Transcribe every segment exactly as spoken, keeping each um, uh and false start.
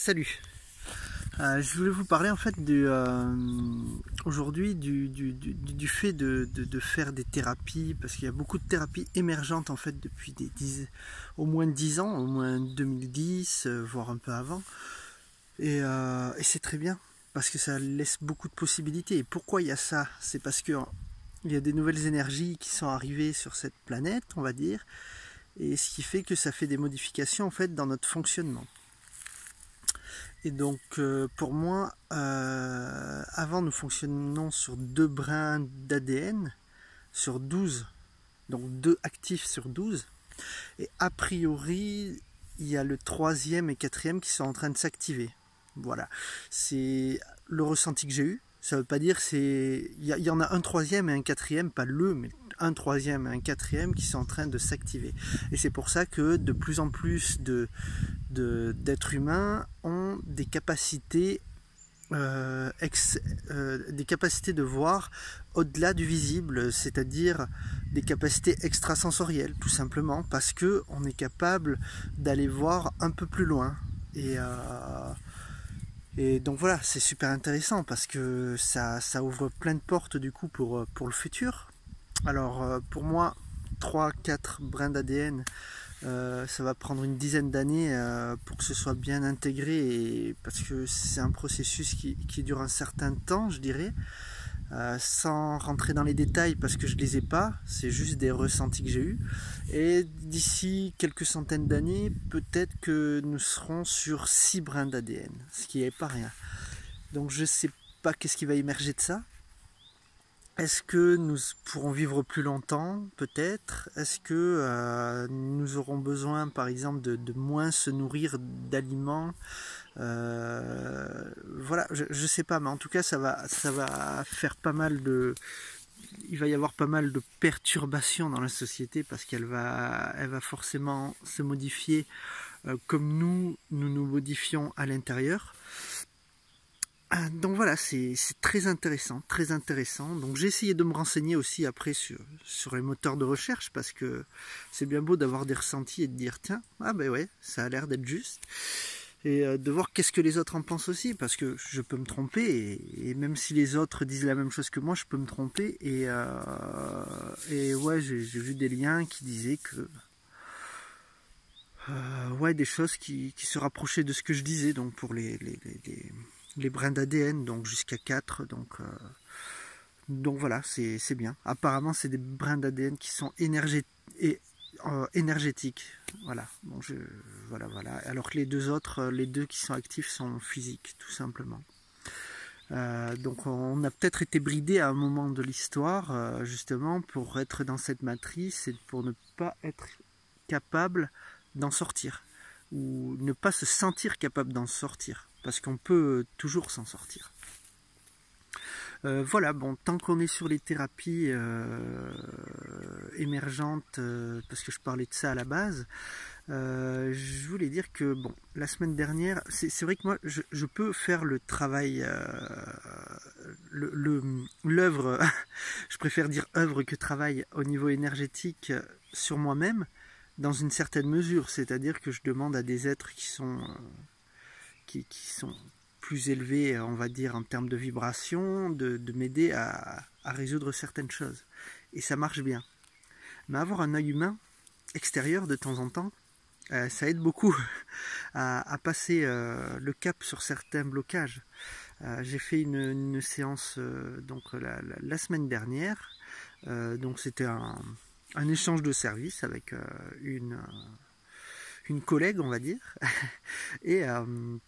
Salut, euh, je voulais vous parler en fait du, euh, aujourd'hui du, du, du, du fait de, de, de faire des thérapies, parce qu'il y a beaucoup de thérapies émergentes en fait depuis des dix, au moins dix ans, au moins deux mille dix, euh, voire un peu avant, et, euh, et c'est très bien, parce que ça laisse beaucoup de possibilités. Et pourquoi il y a ça? C'est parce qu'il y a des nouvelles énergies qui sont arrivées sur cette planète, on va dire, et ce qui fait que ça fait des modifications en fait dans notre fonctionnement. Et donc euh, pour moi, euh, avant nous fonctionnions sur deux brins d'A D N, sur douze, donc deux actifs sur douze, et a priori il y a le troisième et quatrième qui sont en train de s'activer. Voilà, c'est le ressenti que j'ai eu. Ça ne veut pas dire c'est. Il y, y en a un troisième et un quatrième, pas le, mais un troisième et un quatrième qui sont en train de s'activer. Et c'est pour ça que de plus en plus de, de, d'êtres humains ont des capacités, euh, ex, euh, des capacités de voir au-delà du visible, c'est-à-dire des capacités extrasensorielles, tout simplement, parce qu'on est capable d'aller voir un peu plus loin. Et. Euh, Et donc voilà, c'est super intéressant parce que ça, ça ouvre plein de portes du coup pour, pour le futur. Alors pour moi, trois quatre brins d'A D N, euh, ça va prendre une dizaine d'années euh, pour que ce soit bien intégré, et, parce que c'est un processus qui, qui dure un certain temps, je dirais, euh, sans rentrer dans les détails parce que je ne les ai pas, c'est juste des ressentis que j'ai eus. Et d'ici quelques centaines d'années, peut-être que nous serons sur six brins d'A D N, ce qui n'est pas rien. Donc je ne sais pas qu'est-ce qui va émerger de ça. Est-ce que nous pourrons vivre plus longtemps, peut-être? Est-ce que euh, nous aurons besoin, par exemple, de, de moins se nourrir d'aliments? euh, Voilà, je ne sais pas, mais en tout cas, ça va, ça va faire pas mal de... Il va y avoir pas mal de perturbations dans la société parce qu'elle va, elle va forcément se modifier euh, comme nous, nous nous modifions à l'intérieur. Ah, donc voilà, c'est très intéressant, très intéressant. Donc j'ai essayé de me renseigner aussi après sur, sur les moteurs de recherche parce que c'est bien beau d'avoir des ressentis et de dire tiens, ah ben ouais, ça a l'air d'être juste. Et de voir qu'est-ce que les autres en pensent aussi, parce que je peux me tromper, et, et même si les autres disent la même chose que moi, je peux me tromper, et, euh, et ouais, j'ai vu des liens qui disaient que, euh, ouais, des choses qui, qui se rapprochaient de ce que je disais, donc pour les, les, les, les, les brins d'A D N, donc jusqu'à quatre, donc, euh, donc voilà, c'est bien. Apparemment, c'est des brins d'A D N qui sont énergétiques, et, Euh, énergétique, voilà. Bon, je, voilà, voilà. Alors que les deux autres, les deux qui sont actifs sont physiques, tout simplement. Euh, donc on a peut-être été bridé à un moment de l'histoire, euh, justement, pour être dans cette matrice et pour ne pas être capable d'en sortir, ou ne pas se sentir capable d'en sortir, parce qu'on peut toujours s'en sortir. Euh, voilà, bon, tant qu'on est sur les thérapies euh, émergentes, euh, parce que je parlais de ça à la base, euh, je voulais dire que, bon, la semaine dernière, c'est vrai que moi, je, je peux faire le travail, euh, le l'œuvre, je préfère dire œuvre que travail au niveau énergétique sur moi-même, dans une certaine mesure, c'est-à-dire que je demande à des êtres qui sont... Euh, qui, qui sont plus élevé, on va dire, en termes de vibration, de, de m'aider à, à résoudre certaines choses. Et ça marche bien. Mais avoir un œil humain extérieur de temps en temps, euh, ça aide beaucoup à, à passer euh, le cap sur certains blocages. Euh, j'ai fait une, une séance euh, donc la, la, la semaine dernière. Euh, donc c'était un, un échange de services avec euh, une, une collègue, on va dire. Et... Euh,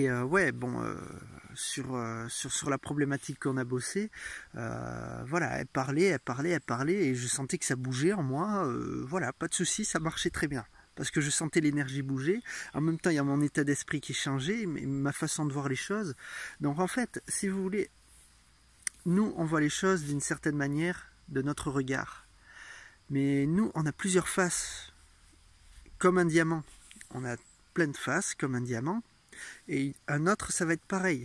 Et euh, ouais, bon, euh, sur, euh, sur, sur la problématique qu'on a bossé, euh, voilà, elle parlait, elle parlait, elle parlait, et je sentais que ça bougeait en moi, euh, voilà, pas de souci, ça marchait très bien, parce que je sentais l'énergie bouger, en même temps il y a mon état d'esprit qui changeait, mais ma façon de voir les choses, donc en fait, si vous voulez, nous on voit les choses d'une certaine manière, de notre regard, mais nous on a plusieurs faces, comme un diamant, on a plein de faces, comme un diamant, et un autre ça va être pareil.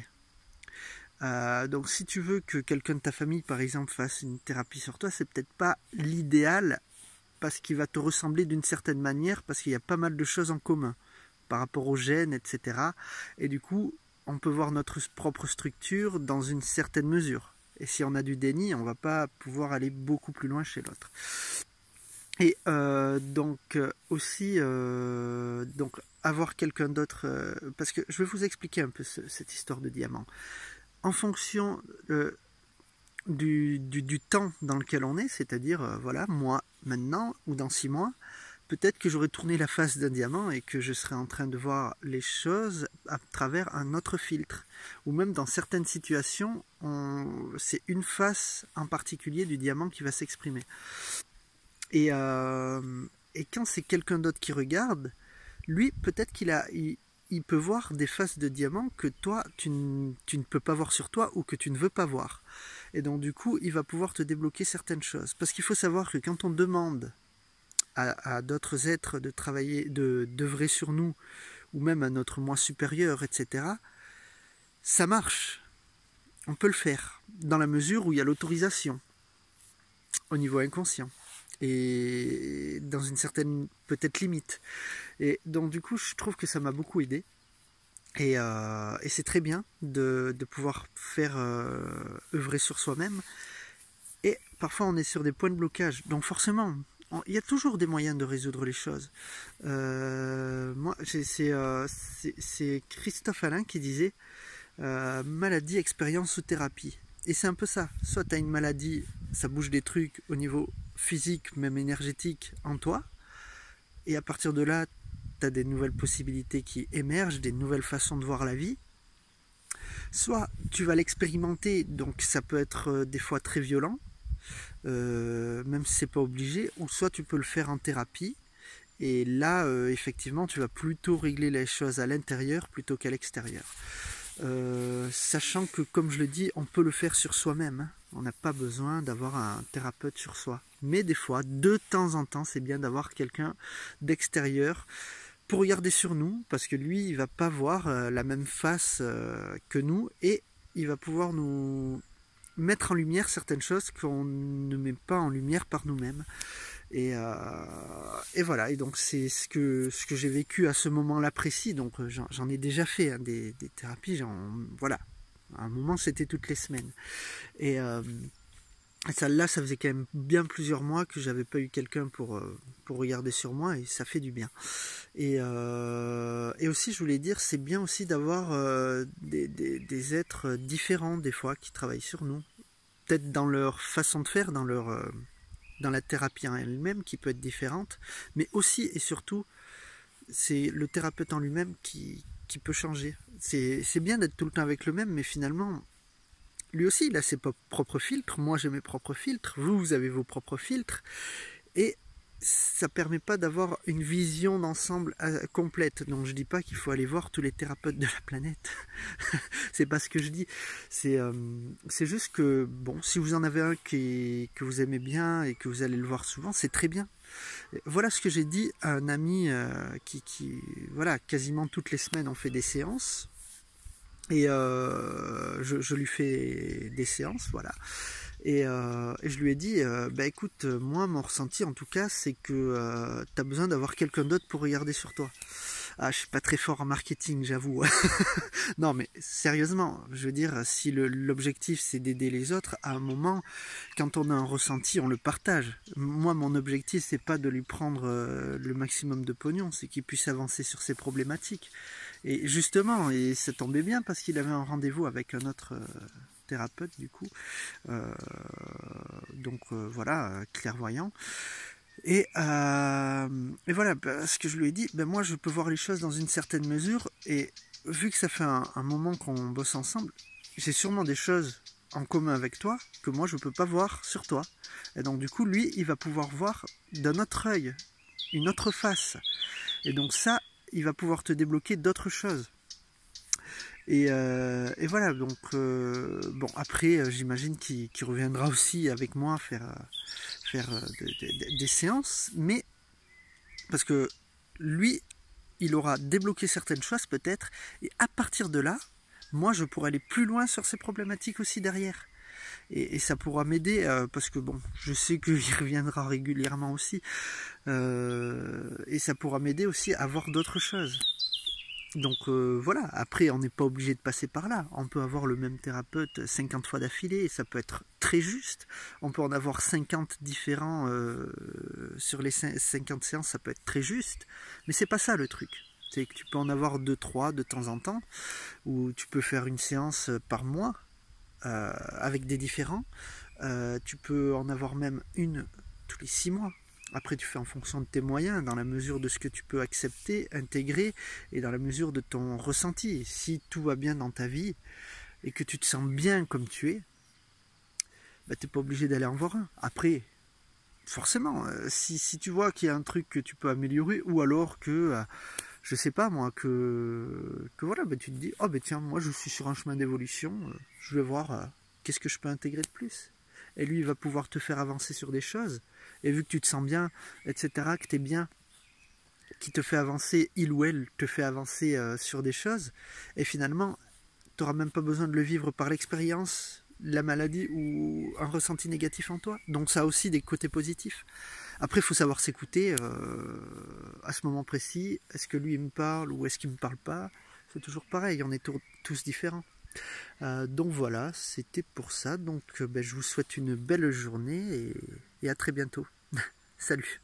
Euh, donc si tu veux que quelqu'un de ta famille par exemple fasse une thérapie sur toi, c'est peut-être pas l'idéal parce qu'il va te ressembler d'une certaine manière, parce qu'il y a pas mal de choses en commun, par rapport aux gènes, et cetera. Et du coup, on peut voir notre propre structure dans une certaine mesure. Et si on a du déni, on ne va pas pouvoir aller beaucoup plus loin chez l'autre. Et euh, donc euh, aussi, euh, donc avoir quelqu'un d'autre, euh, parce que je vais vous expliquer un peu ce, cette histoire de diamant. En fonction euh, du, du, du temps dans lequel on est, c'est-à-dire, euh, voilà, moi, maintenant, ou dans six mois, peut-être que j'aurais tourné la face d'un diamant et que je serais en train de voir les choses à travers un autre filtre. Ou même dans certaines situations, c'est une face en particulier du diamant qui va s'exprimer. Et, euh, et quand c'est quelqu'un d'autre qui regarde, lui, peut-être qu'il a, il, il peut voir des faces de diamant que toi, tu, tu ne peux pas voir sur toi ou que tu ne veux pas voir. Et donc, du coup, il va pouvoir te débloquer certaines choses. Parce qu'il faut savoir que quand on demande à, à d'autres êtres de travailler, de d'œuvrer sur nous, ou même à notre moi supérieur, et cetera, ça marche. On peut le faire, dans la mesure où il y a l'autorisation, au niveau inconscient. Et dans une certaine peut-être limite. Et donc du coup je trouve que ça m'a beaucoup aidé et, euh, et c'est très bien de, de pouvoir faire euh, œuvrer sur soi-même. Et parfois on est sur des points de blocage, donc forcément il y a toujours des moyens de résoudre les choses. Euh, moi c'est euh, Christophe Alain qui disait euh, maladie, expérience ou thérapie. Et c'est un peu ça, soit tu as une maladie, ça bouge des trucs au niveau physique, même énergétique en toi, et à partir de là, tu as des nouvelles possibilités qui émergent, des nouvelles façons de voir la vie. Soit tu vas l'expérimenter, donc ça peut être des fois très violent, euh, même si c'est pas obligé, ou soit tu peux le faire en thérapie, et là, euh, effectivement, tu vas plutôt régler les choses à l'intérieur plutôt qu'à l'extérieur. Euh, sachant que, comme je le dis, on peut le faire sur soi-même, hein. On n'a pas besoin d'avoir un thérapeute sur soi, mais des fois, de temps en temps, c'est bien d'avoir quelqu'un d'extérieur pour regarder sur nous, parce que lui, il ne va pas voir euh, la même face euh, que nous, et il va pouvoir nous mettre en lumière certaines choses qu'on ne met pas en lumière par nous-mêmes. Et, euh, et voilà, et donc c'est ce que, ce que j'ai vécu à ce moment-là précis. Donc j'en ai déjà fait hein, des, des thérapies, voilà, à un moment c'était toutes les semaines. Et euh, celle-là, ça faisait quand même bien plusieurs mois que j'avais pas eu quelqu'un pour, pour regarder sur moi, et ça fait du bien. Et, euh, et aussi, je voulais dire, c'est bien aussi d'avoir euh, des, des, des êtres différents des fois qui travaillent sur nous, peut-être dans leur façon de faire, dans leur... Euh, dans la thérapie en elle-même qui peut être différente, mais aussi et surtout c'est le thérapeute en lui-même qui, qui peut changer. C'est bien d'être tout le temps avec le même, mais finalement lui aussi il a ses propres filtres, moi j'ai mes propres filtres, vous vous avez vos propres filtres, et ça permet pas d'avoir une vision d'ensemble complète. Donc je dis pas qu'il faut aller voir tous les thérapeutes de la planète. C'est pas ce que je dis. C'est euh, c'est juste que bon, si vous en avez un qui, que vous aimez bien et que vous allez le voir souvent, c'est très bien. Voilà ce que j'ai dit à un ami euh, qui, qui voilà, quasiment toutes les semaines on fait des séances, et euh, je, je lui fais des séances, voilà. Et, euh, et je lui ai dit, euh, bah écoute, moi mon ressenti en tout cas, c'est que euh, tu as besoin d'avoir quelqu'un d'autre pour regarder sur toi. Ah, je suis pas très fort en marketing, j'avoue. Non mais sérieusement, je veux dire, si l'objectif c'est d'aider les autres, à un moment, quand on a un ressenti, on le partage. Moi mon objectif c'est pas de lui prendre euh, le maximum de pognon, c'est qu'il puisse avancer sur ses problématiques. Et justement, et ça tombait bien parce qu'il avait un rendez-vous avec un autre... Euh, thérapeute du coup, euh, donc euh, voilà, clairvoyant, et, euh, et voilà, parce que je lui ai dit, ben moi je peux voir les choses dans une certaine mesure, et vu que ça fait un, un moment qu'on bosse ensemble, j'ai sûrement des choses en commun avec toi que moi je peux pas voir sur toi, et donc du coup lui il va pouvoir voir d'un autre œil, une autre face, et donc ça il va pouvoir te débloquer d'autres choses. Et, euh, et voilà, donc euh, bon, après euh, j'imagine qu'il qu'il reviendra aussi avec moi faire, euh, faire euh, de, de, de, des séances, mais parce que lui, il aura débloqué certaines choses peut-être, et à partir de là, moi je pourrai aller plus loin sur ces problématiques aussi derrière. Et, et ça pourra m'aider, euh, parce que bon, je sais qu'il reviendra régulièrement aussi, euh, et ça pourra m'aider aussi à voir d'autres choses. Donc euh, voilà, après on n'est pas obligé de passer par là, on peut avoir le même thérapeute cinquante fois d'affilée, ça peut être très juste, on peut en avoir cinquante différents euh, sur les cinquante séances, ça peut être très juste, mais c'est pas ça le truc, c'est que tu peux en avoir deux trois de temps en temps, ou tu peux faire une séance par mois euh, avec des différents, euh, tu peux en avoir même une tous les six mois. Après, tu fais en fonction de tes moyens, dans la mesure de ce que tu peux accepter, intégrer, et dans la mesure de ton ressenti. Si tout va bien dans ta vie, et que tu te sens bien comme tu es, bah, tu n'es pas obligé d'aller en voir un. Après, forcément, si, si tu vois qu'il y a un truc que tu peux améliorer, ou alors que, je sais pas moi, que, que voilà, bah, tu te dis, oh ben tiens, moi je suis sur un chemin d'évolution, je vais voir euh, qu'est-ce que je peux intégrer de plus. Et lui, il va pouvoir te faire avancer sur des choses. Et vu que tu te sens bien, et cetera, que tu es bien, qui te fait avancer, il ou elle te fait avancer euh, sur des choses. Et finalement, tu n'auras même pas besoin de le vivre par l'expérience, la maladie ou un ressenti négatif en toi. Donc ça a aussi des côtés positifs. Après, il faut savoir s'écouter euh, à ce moment précis. Est-ce que lui, il me parle ou est-ce qu'il ne me parle pas? C'est toujours pareil, on est tous différents. Euh, donc voilà, c'était pour ça. Donc ben, je vous souhaite une belle journée et, et à très bientôt. Salut.